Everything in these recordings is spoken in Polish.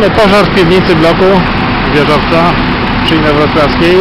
Mamy pożar w piwnicy bloku wieżowca przy imię Wrocławskiej.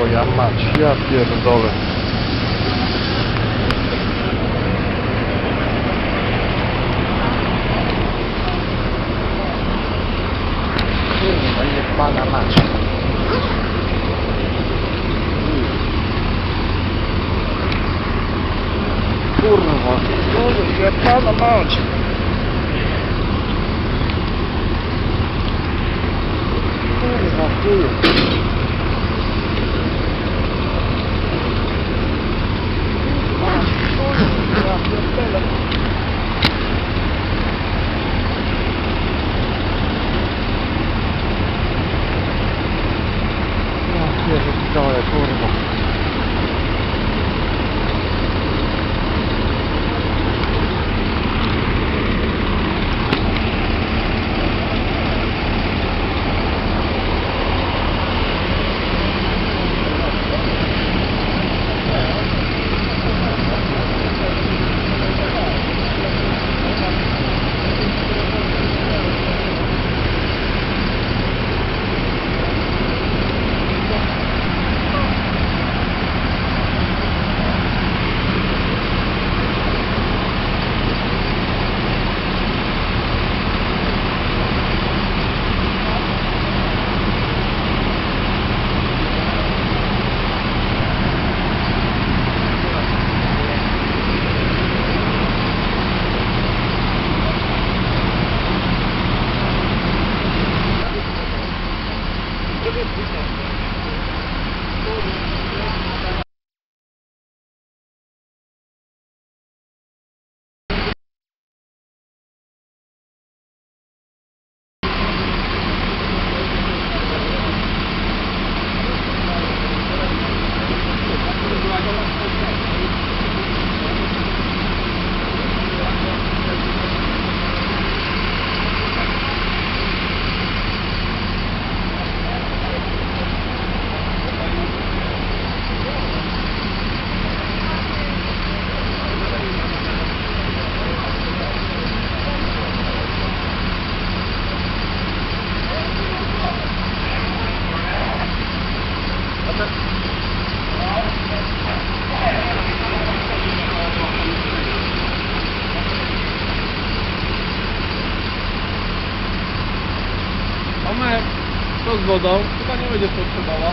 Moja mać, ja pierdolę. Kurwa, niech pana mać. Kurwa, niech pana mać. Kurwa, ty. Mamy to z wodą, chyba nie będzie potrzebała.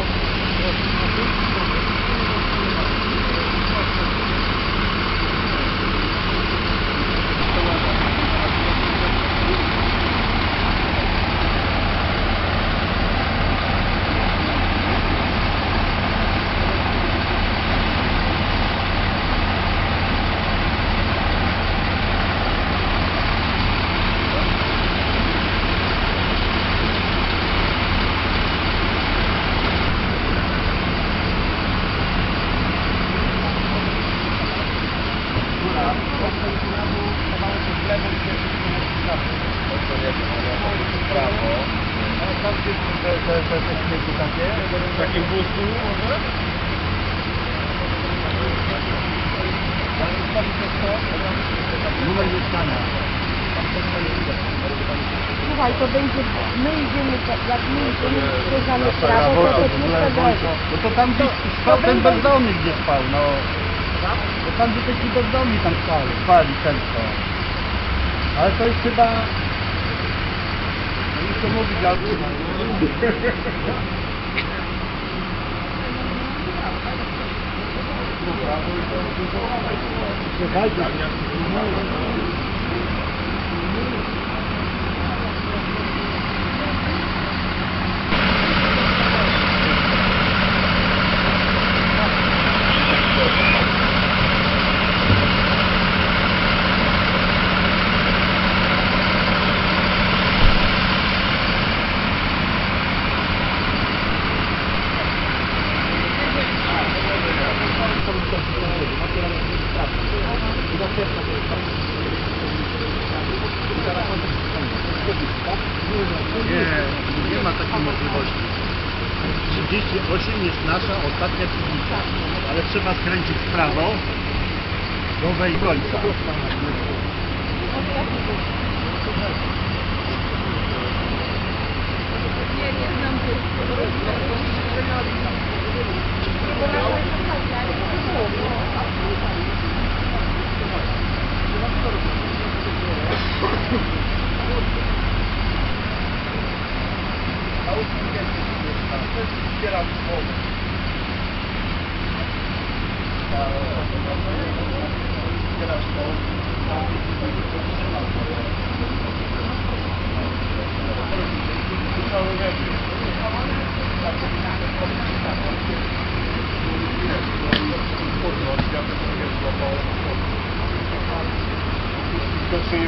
Słuchaj, to będzie, my idziemy, jak my idziemy, przejeżdżamy prawo, to jest lewo. No to tam gdzieś spał ten bezdomny, gdzie spał, no. Bo tam gdzieś taki bezdomni tam spali często. Ale to jest chyba... No już to mówi dziadu. Słuchajcie. Nie ma takiej możliwości. 38 jest nasza ostatnia piwnica, ale trzeba skręcić w prawo do Wejkońca. Nie znam a usługięcie jest tam, też zbieram słowo. Zbierasz to, tam trzymam to. To czy nie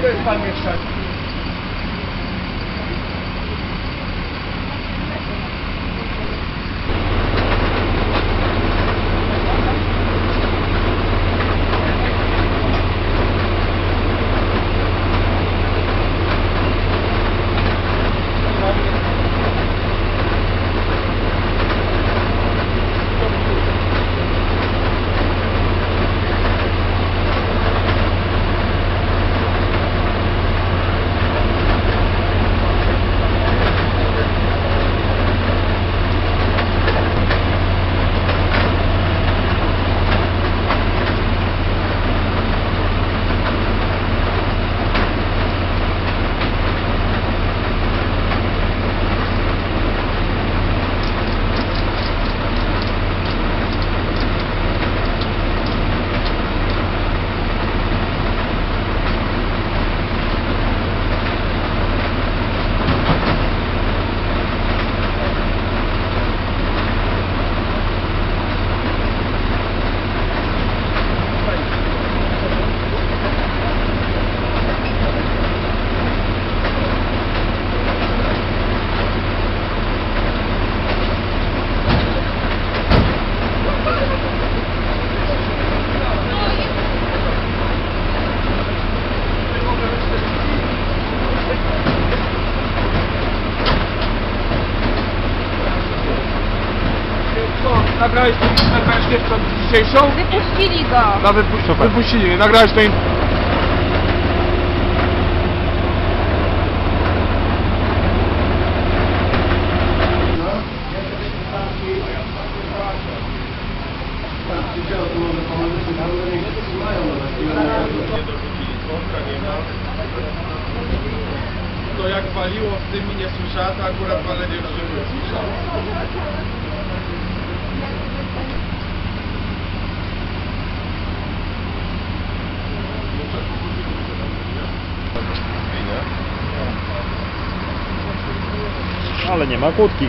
Czego jest pan mieszkać? Thank you. nagrałeś tę ścieżkę dzisiejszą? Wypuścili go. No, wypuścili mnie, nagrałeś to im. To jak waliło w tym i nie słyszała, to akurat walenie w życiu nie słyszała. Ale nie ma kłódki.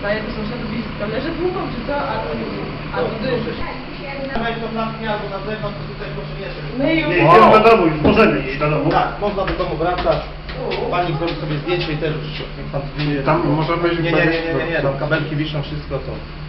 Staję do sąsiadów i tam leży długą, czy co? Albo dyżysz. Dawaj to na dnia, bo na zewnątrz to tutaj poprzyniesiesz. No i idziemy do domu, już możemy iść do domu. Tak, można do domu wracać. Pani zrobi sobie zdjęcie i też już tam... Tam można wejść... Nie, tam kabelki wiszą, wszystko co.